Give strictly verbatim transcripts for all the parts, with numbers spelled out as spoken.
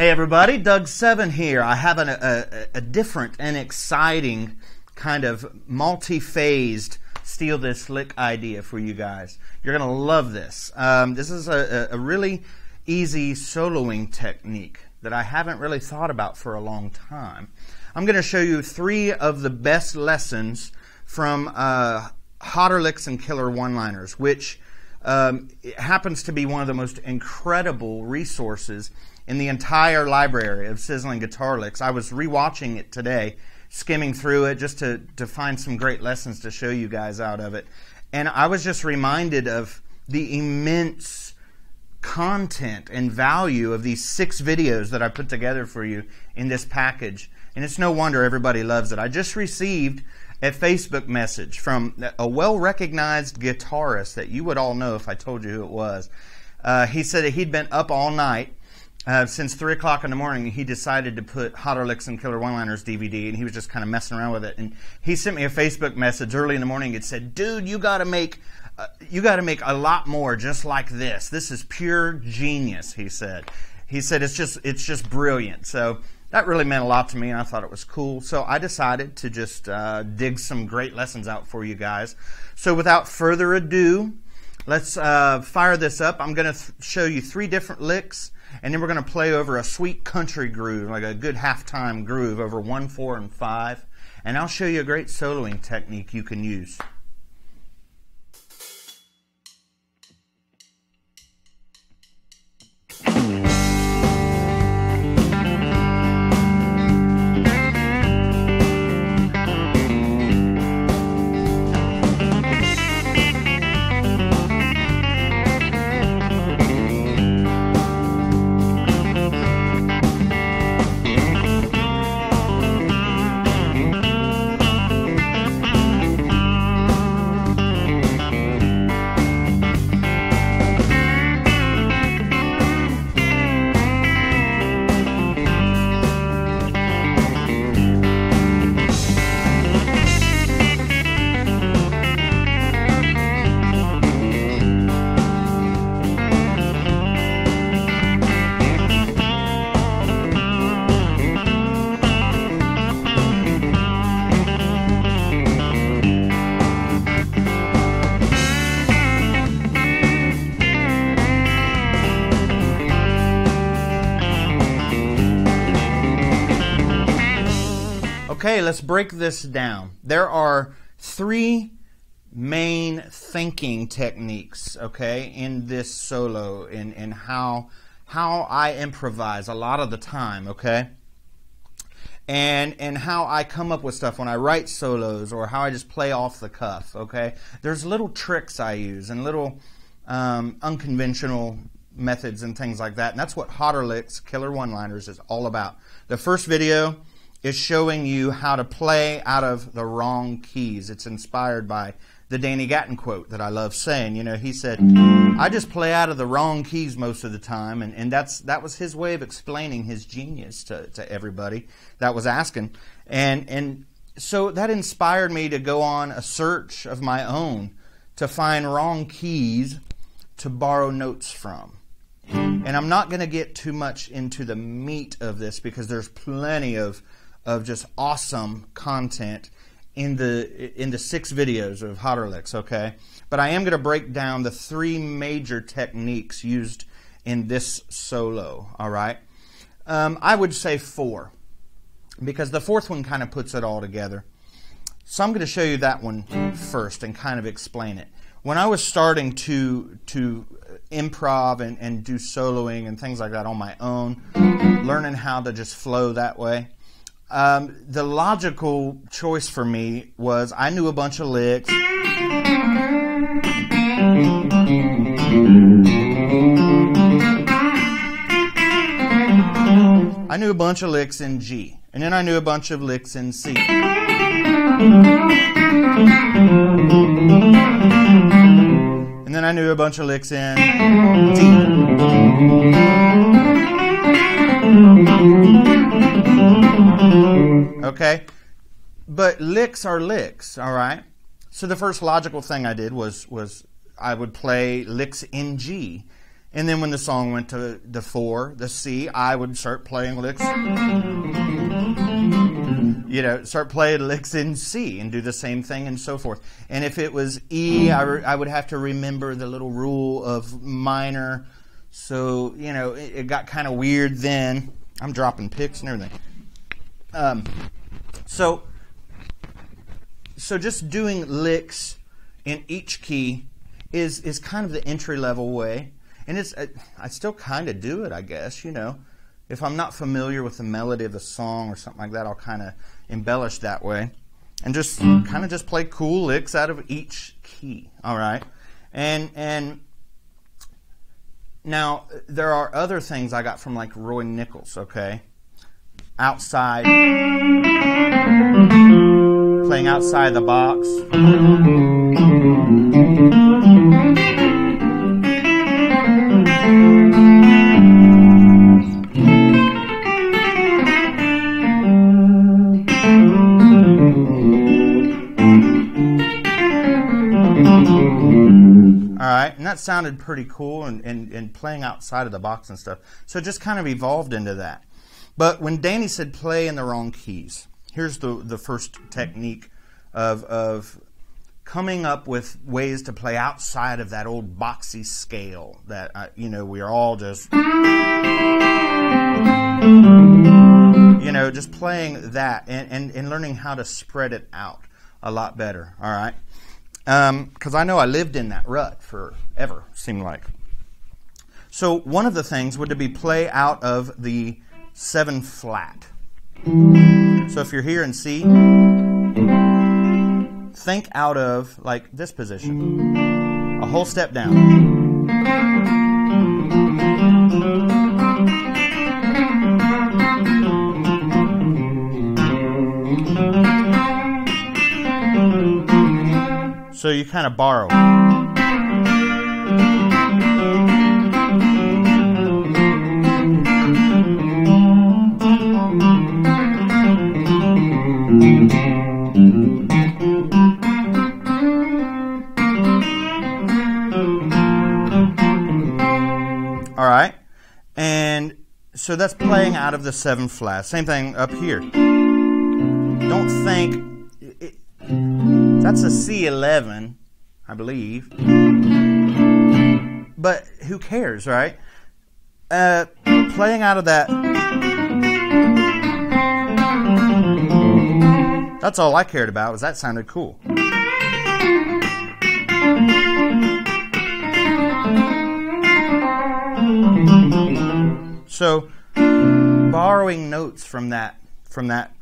Hey everybody, Doug Seven here. I have an, a, a different and exciting kind of multi-phased steal this lick idea for you guys. You're going to love this. Um, this is a, a really easy soloing technique that I haven't really thought about for a long time. I'm going to show you three of the best lessons from uh, Hotter Licks and Killer One-Liners, which um, it happens to be one of the most incredible resources in the entire library of Sizzling Guitar Licks. I was rewatching it today, skimming through it just to, to find some great lessons to show you guys out of it. And I was just reminded of the immense content and value of these six videos that I put together for you in this package. And it's no wonder everybody loves it. I just received a Facebook message from a well-recognized guitarist that you would all know if I told you who it was. Uh, he said that he'd been up all night Uh, since three o'clock in the morning. He decided to put Hotter Licks and Killer One-Liners D V D, and he was just kind of messing around with it. And he sent me a Facebook message early in the morning. It said, dude, you got to make, uh, you got to make a lot more just like this. This is pure genius, he said. He said, it's just, it's just brilliant. So that really meant a lot to me, and I thought it was cool. So I decided to just uh, dig some great lessons out for you guys. So without further ado, let's uh, fire this up. I'm going to th- show you three different licks, and then we're going to play over a sweet country groove, like a good halftime groove over one, four, and five. And I'll show you a great soloing technique you can use. Okay, let's break this down. There are three main thinking techniques, okay, in this solo, in, in how, how I improvise a lot of the time, okay, and, and how I come up with stuff when I write solos or how I just play off the cuff, okay. There's little tricks I use and little um, unconventional methods and things like that, and that's what Hotter Licks, Killer One-Liners is all about. The first video is showing you how to play out of the wrong keys. It's inspired by the Danny Gatton quote that I love saying. You know, he said, I just play out of the wrong keys most of the time. And, and that's that was his way of explaining his genius to, to everybody that was asking. And, and so that inspired me to go on a search of my own to find wrong keys to borrow notes from. And I'm not going to get too much into the meat of this because there's plenty of of just awesome content in the in the six videos of Hotter Licks, okay? But I am going to break down the three major techniques used in this solo, all right? Um, I would say four because the fourth one kind of puts it all together. So I'm going to show you that one first and kind of explain it. When I was starting to to improv and, and do soloing and things like that on my own, learning how to just flow that way, Um, the logical choice for me was I knew a bunch of licks. I knew a bunch of licks in G, and then I knew a bunch of licks in C. And then I knew a bunch of licks in D. Okay, but licks are licks, all right? So the first logical thing I did was was I would play licks in G And then when the song went to the four, the C, I would start playing licks. You know, start playing licks in C and do the same thing and so forth. And if it was E, I, re I would have to remember the little rule of minor. So, you know, it, it got kind of weird then. I'm dropping picks and everything. Um, so, so just doing licks in each key is, is kind of the entry-level way. And it's, I, I still kind of do it, I guess, you know. If I'm not familiar with the melody of the song or something like that, I'll kind of embellish that way. And just mm-hmm. kind of just play cool licks out of each key, all right? And, and now, there are other things I got from, like, Roy Nichols, okay? Outside. Playing outside the box. That sounded pretty cool, and, and, and playing outside of the box and stuff. So it just kind of evolved into that. But when Danny said play in the wrong keys, here's the, the first technique of, of coming up with ways to play outside of that old boxy scale that, uh, you know, we are all just, you know, just playing that and, and, and learning how to spread it out a lot better, all right? Because um, I know I lived in that rut forever, seemed like. So one of the things would be play out of the seven flat. So if you're here in C, think out of like this position, a whole step down. So you kind of borrow. All right. And so that's playing out of the seven flat. Same thing up here. Don't think... That's a C eleven, I believe. But who cares, right? Uh, playing out of that. That's all I cared about, was that sounded cool. So, borrowing notes from that, from that.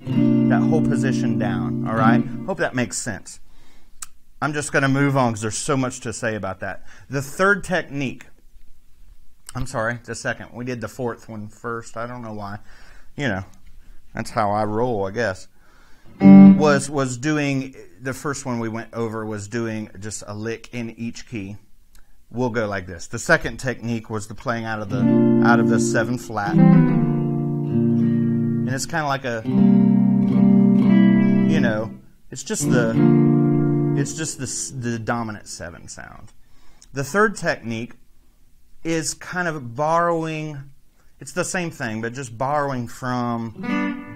that whole position down, all right? Hope that makes sense. I'm just going to move on because there's so much to say about that. The third technique, I'm sorry, the second. We did the fourth one first. I don't know why. You know, that's how I roll, I guess. Was, was doing, the first one we went over was doing just a lick in each key. We'll go like this. The second technique was the playing out of the, out of the seven flat. And it's kind of like a... You know, it's just the it's just the, the dominant seven sound. The third technique is kind of borrowing. It's the same thing, but just borrowing from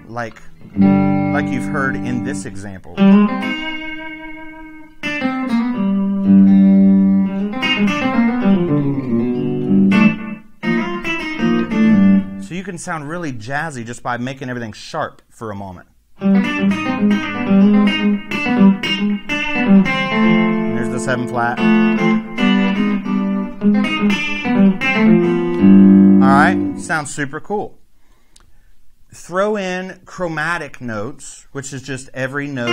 like like you've heard in this example. So you can sound really jazzy just by making everything sharp for a moment. There's the seven flat. Alright, sounds super cool. Throw in chromatic notes, which is just every note.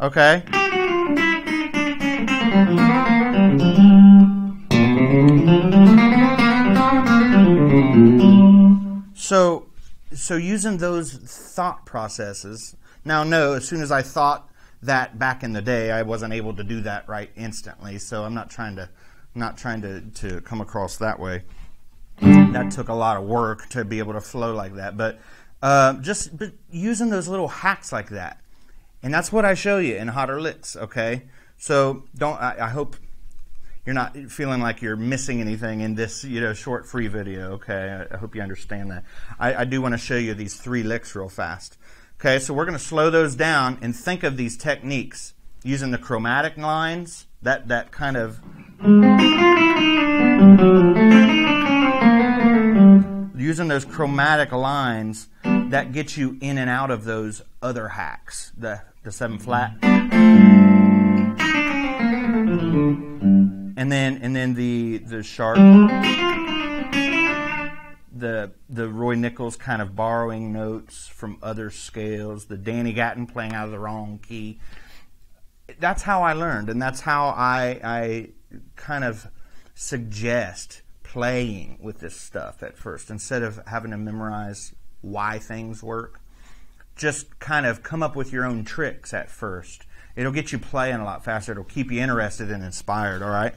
Okay. So, so using those thought processes, now no, as soon as I thought that back in the day, I wasn't able to do that right instantly, so I'm not trying to, not trying to, to come across that way. that took a lot of work to be able to flow like that. But uh, just but using those little hacks like that. And that's what I show you in Hotter Licks, okay? So don't. I, I hope you're not feeling like you're missing anything in this, you know, short free video, okay? I, I hope you understand that. I, I do want to show you these three licks real fast. Okay, so we're going to slow those down and think of these techniques using the chromatic lines, that, that kind of... using those chromatic lines that get you in and out of those other hacks. The, the seven flat. And then, and then the, the sharp. The, the Roy Nichols kind of borrowing notes from other scales, the Danny Gatton playing out of the wrong key. That's how I learned, and that's how I, I kind of suggest playing with this stuff at first. Instead of having to memorize why things work, just kind of come up with your own tricks at first. It'll get you playing a lot faster. It'll keep you interested and inspired, all right?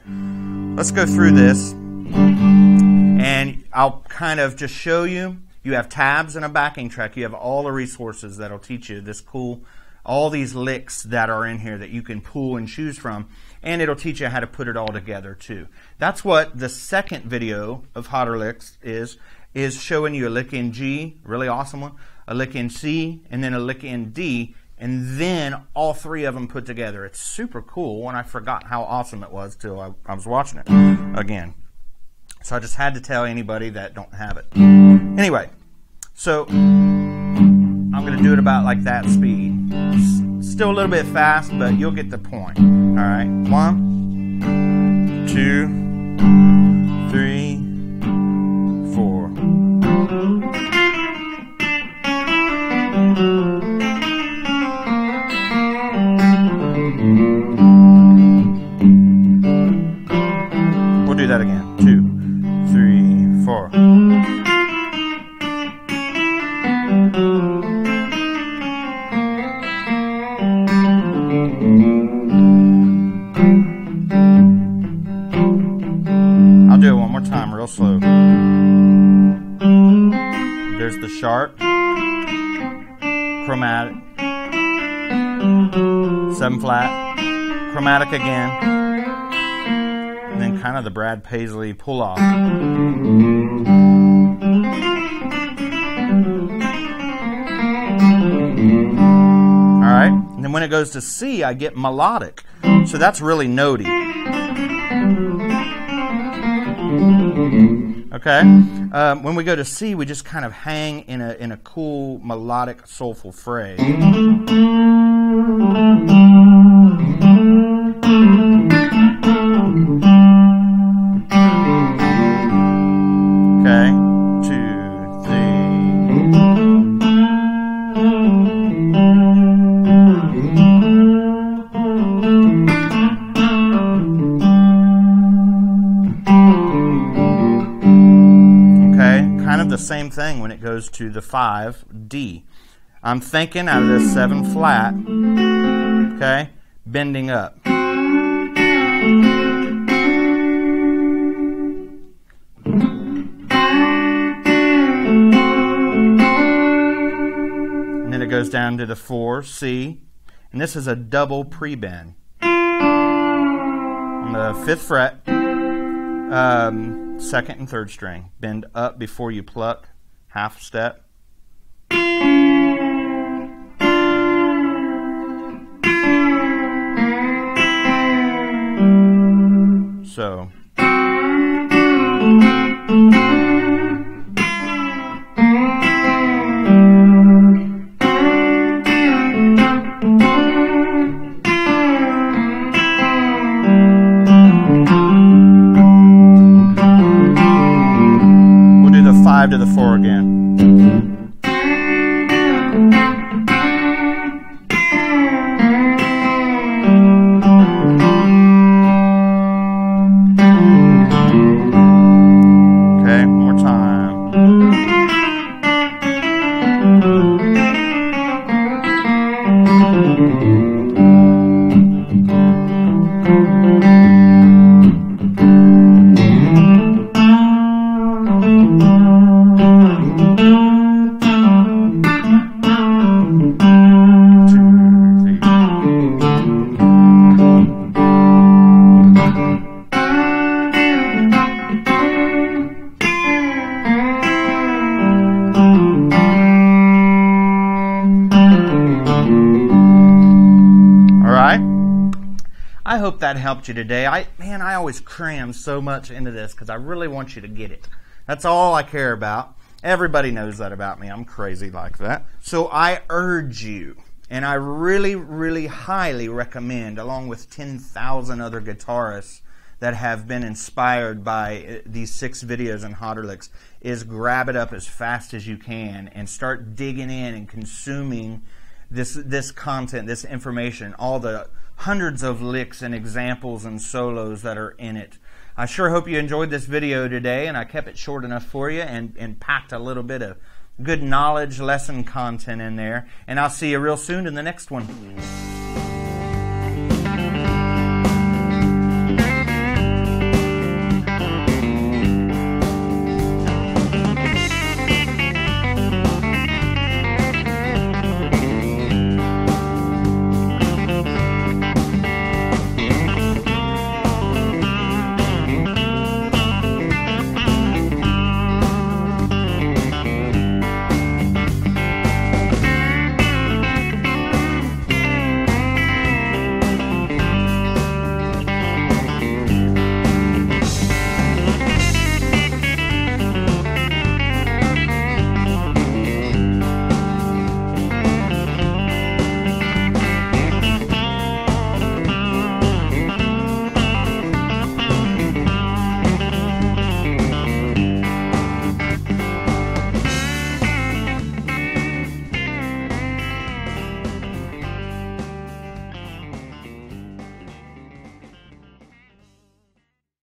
Let's go through this. And I'll kind of just show you, you have tabs and a backing track. You have all the resources that'll teach you this cool, all these licks that are in here that you can pull and choose from. And it'll teach you how to put it all together too. That's what the second video of Hotter Licks is, is showing you a lick in G, really awesome one, a lick in C, and then a lick in D, and then all three of them put together. It's super cool, and I forgot how awesome it was till I, I was watching it again. So I just had to tell anybody that don't have it. Anyway, so I'm going to do it about like that speed. It's still a little bit fast, but you'll get the point. All right, one, two, three, four. We'll do that again. Two. Four. I'll do it one more time, real slow. There's the sharp, chromatic, seven flat, chromatic again. And then kind of the Brad Paisley pull off. Alright, and then when it goes to C, I get melodic. So that's really notey. Okay, um, when we go to C, we just kind of hang in a, in a cool, melodic, soulful phrase. Same thing when it goes to the five D. I'm thinking out of this seven flat, okay, bending up. And then it goes down to the four C, and this is a double pre-bend on the fifth fret. Um, Second and third string. Bend up before you pluck. Half step. So. To the four again. I hope that helped you today. I man, I always cram so much into this because I really want you to get it. That's all I care about. Everybody knows that about me. I'm crazy like that. So I urge you, and I really, really highly recommend, along with ten thousand other guitarists that have been inspired by these six videos on Hotter Licks, is grab it up as fast as you can and start digging in and consuming this this content, this information, all the hundreds of licks and examples and solos that are in it. I sure hope you enjoyed this video today, and I kept it short enough for you and, and packed a little bit of good knowledge lesson content in there. And I'll see you real soon in the next one.